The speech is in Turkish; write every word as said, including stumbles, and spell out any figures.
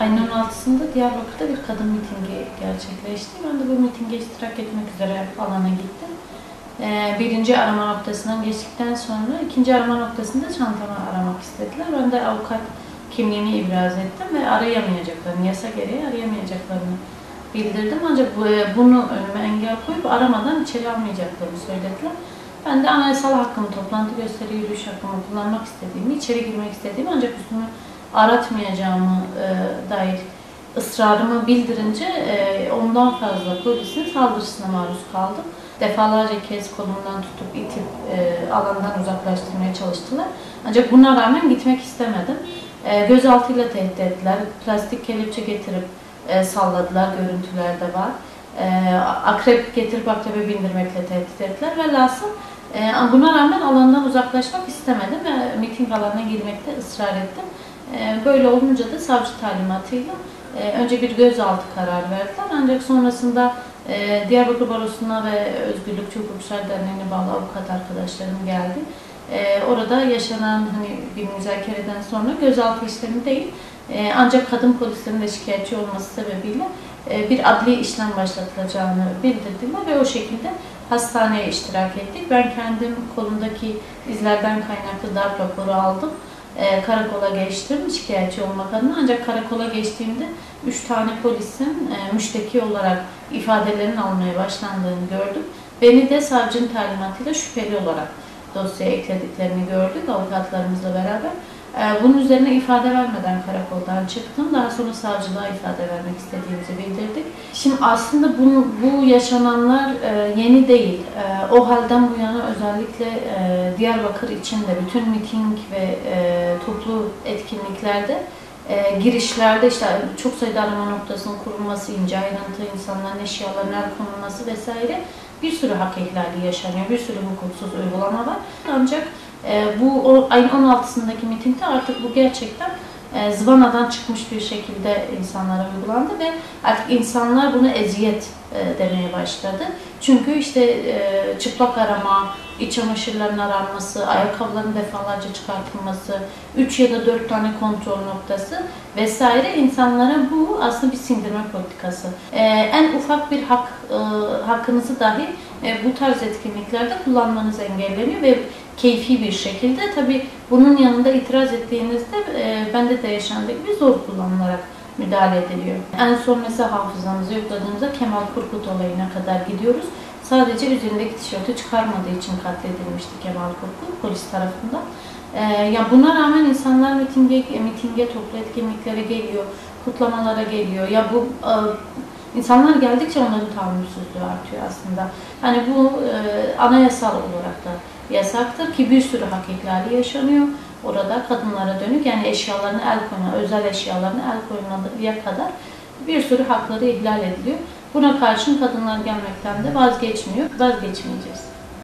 Ayın on altısında Diyarbakır'da bir kadın mitingi gerçekleşti. Ben de bu mitinge iştirak etmek üzere alana gittim. Birinci arama noktasından geçtikten sonra ikinci arama noktasında çantamı aramak istediler. Ben de avukat kimliğini ibraz ettim ve arayamayacaklarını, yasa gereği arayamayacaklarını bildirdim. Ancak bunu önüme engel koyup aramadan içeri almayacaklarını söylediler. Ben de anayasal hakkımı, toplantı gösteri yürüyüş hakkımı kullanmak istediğimi, içeri girmek istediğimi ancak üstümü aratmayacağımı e, dair ısrarımı bildirince e, ondan fazla polisin saldırısına maruz kaldım. Defalarca kez kolumdan tutup itip e, alandan uzaklaştırmaya çalıştılar. Ancak buna rağmen gitmek istemedim. E, gözaltıyla tehdit ettiler, plastik kelepçe getirip e, salladılar, görüntüler de var. E, akrep getirip akrebe bindirmekle tehdit ettiler. Velhasıl e, buna rağmen alandan uzaklaşmak istemedim ve miting alanına girmekte ısrar ettim. Böyle olunca da savcı talimatıyla önce bir gözaltı kararı verdiler. Ancak sonrasında Diyarbakır Barosu'na ve Özgürlükçü Hukukçular Derneği'ne bağlı avukat arkadaşlarım geldi. Orada yaşanan hani bir müzakereden sonra gözaltı işlemi değil, ancak kadın polislerin de şikayetçi olması sebebiyle bir adli işlem başlatılacağını bildirdiler ve o şekilde hastaneye iştirak ettik. Ben kendim kolumdaki izlerden kaynaklı darp raporu aldım. Karakola geçtim şikayetçi olmak adına, ancak karakola geçtiğimde üç tane polisin müşteki olarak ifadelerin almaya başlandığını gördüm. Beni de savcının talimatıyla şüpheli olarak dosyaya eklediklerini gördük avukatlarımızla beraber. Bunun üzerine ifade vermeden karakoldan çıktım. Daha sonra savcılığa ifade vermek istediğimizi bildirdik. Şimdi aslında bu, bu yaşananlar yeni değil. O halden bu yana özellikle Diyarbakır içinde bütün miting ve toplu etkinliklerde, girişlerde işte çok sayıda arama noktasının kurulması, ince ayrıntı, insanların eşyalarının el konulması vesaire bir sürü hak ihlali yaşanıyor, bir sürü hukuksuz uygulama var. Ancak bu ayın on altısındaki mitingde artık bu gerçekten zıvanadan çıkmış bir şekilde insanlara uygulandı ve artık insanlar bunu eziyet demeye başladı. Çünkü işte çıplak arama, iç çamaşırların aranması, ayakkabıların defalarca çıkartılması, üç ya da dört tane kontrol noktası vesaire, insanlara bu aslında bir sindirme politikası. En ufak bir hak, hakkınızı dahi bu tarz etkinliklerde kullanmanız engelleniyor ve keyfi bir şekilde, tabii bunun yanında itiraz ettiğinizde e, bende de yaşandığı gibi zor kullanılarak müdahale ediliyor. En son mesela hafızamızı yokladığımızda Kemal Korkut olayına kadar gidiyoruz. Sadece üzerindeki tişörtü çıkarmadığı için katledilmişti Kemal Korkut polis tarafından. E, ya buna rağmen insanlar mitinge, mitinge toplu etkinliklere geliyor, kutlamalara geliyor. Ya bu e, İnsanlar geldikçe onların tahammülsüzlüğü artıyor aslında. Hani bu e, anayasal olarak da yasaktır ki bir sürü hak ihlali yaşanıyor. Orada kadınlara dönük, yani eşyalarını el koyma, özel eşyalarını el koymaya kadar bir sürü hakları ihlal ediliyor. Buna karşın kadınlar gelmekten de vazgeçmiyor, vazgeçmeyeceğiz.